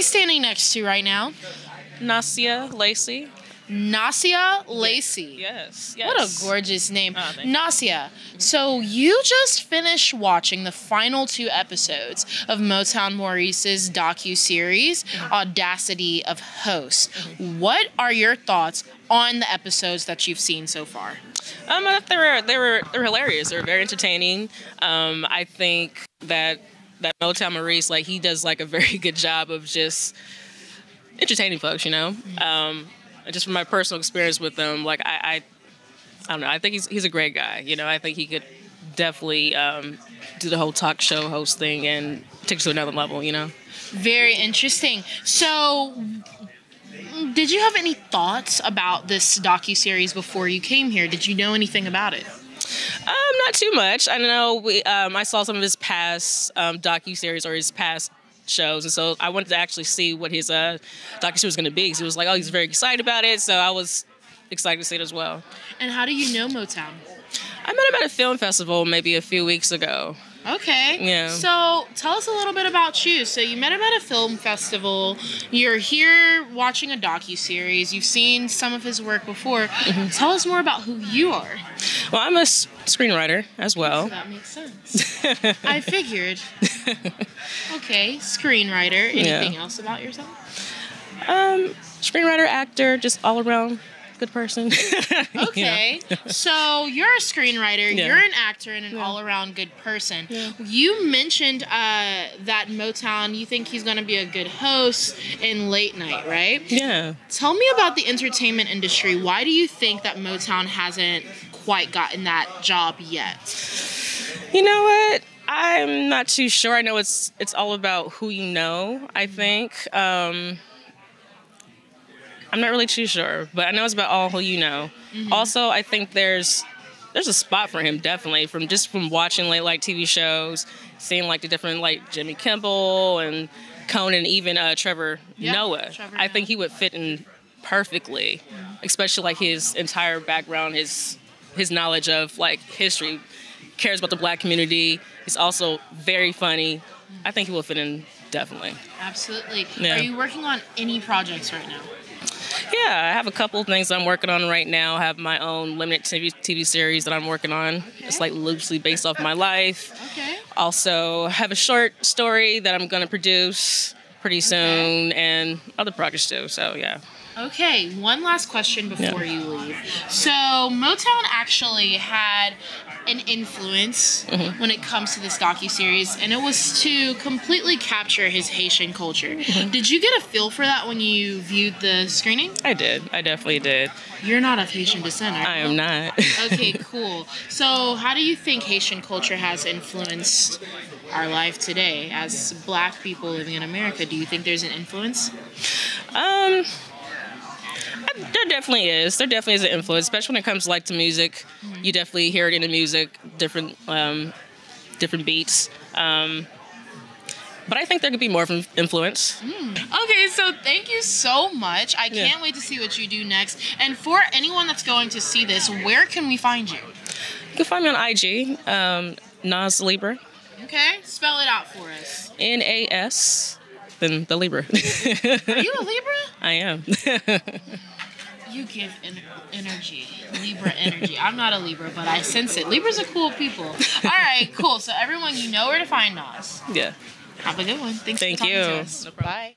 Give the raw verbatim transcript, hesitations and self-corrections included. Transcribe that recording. I standing next to right now? Nasicea Lacy. Nasicea Lacy. Yes, yes. What a gorgeous name. Oh, Nasicea. Mm-hmm. So you just finished watching the final two episodes of Motown Maurice's docuseries, mm-hmm. Audacity of Host. Mm-hmm. What are your thoughts on the episodes that you've seen so far? Um, I thought they were, they were, they were hilarious. They were very entertaining. Um, I think that, that Motown Maurice, like, he does like a very good job of just entertaining folks, you know? Mm-hmm. Um, just from my personal experience with him, like I, I, I don't know. I think he's he's a great guy. You know, I think he could definitely um, do the whole talk show host thing and take it to another level. You know, very interesting. So, did you have any thoughts about this docuseries before you came here? Did you know anything about it? Um, not too much. I know we. Um, I saw some of his past um, docuseries or his past shows, and so I wanted to actually see what his uh, documentary was going to be, because he was like, oh, he's very excited about it, so I was excited to see it as well. And how do you know Motown? I met him at a film festival maybe a few weeks ago. Okay. Yeah. So tell us a little bit about you. So you met him at a film festival. You're here watching a docuseries. You've seen some of his work before. Mm-hmm. Tell us more about who you are. Well, I'm a screenwriter as well. So that makes sense. I figured. Okay, screenwriter. Anything yeah. else about yourself? Um, screenwriter, actor, just all around good person. Okay. Yeah. So you're a screenwriter, yeah. you're an actor, and an yeah. all-around good person. Yeah. You mentioned uh, that Motown, you think he's going to be a good host in late night, right? Yeah. Tell me about the entertainment industry. Why do you think that Motown hasn't quite gotten that job yet? You know what? I'm not too sure. I know it's it's all about who you know, I think. Um, I'm not really too sure, but I know it's about all who you know. Mm-hmm. Also, I think there's there's a spot for him, definitely, from just from watching late like T V shows, seeing like the different like Jimmy Kimmel and Conan, even uh, Trevor yep, Noah. Trevor I Noah. think he would fit in perfectly, yeah. especially like his entire background, his his knowledge of like history. Cares about the black community. He's also very funny. I think he will fit in, definitely. Absolutely. Yeah. Are you working on any projects right now? Yeah, I have a couple of things I'm working on right now. I have my own limited T V, T V series that I'm working on. Okay. It's like loosely based off my life. Okay. Also, have a short story that I'm going to produce pretty soon, okay. and other projects too, so yeah. Okay, one last question before yeah. you leave. So Motown actually had an influence mm-hmm. when it comes to this docuseries, and it was to completely capture his Haitian culture. Mm-hmm. Did you get a feel for that when you viewed the screening? I did. I definitely did. You're not of Haitian descent, are you? I am not. Okay, cool. So how do you think Haitian culture has influenced our life today as black people living in America? Do you think there's an influence? Um... There definitely is. There definitely is an influence, especially when it comes like to music. Mm-hmm. You definitely hear it in the music, different, um, different beats. Um, but I think there could be more influence. Mm. Okay, so thank you so much. I can't yeah. wait to see what you do next. And for anyone that's going to see this, where can we find you? You can find me on I G, um, Nas Libra. Okay, spell it out for us. N A S. Than the Libra. Are you a Libra? I am. You give en energy. Libra energy. I'm not a Libra, but I sense it. Libras are cool people. All right, cool. So everyone, you know where to find Nas. Yeah. Have a good one. Thanks Thank for talking you. to us. No problem. Bye.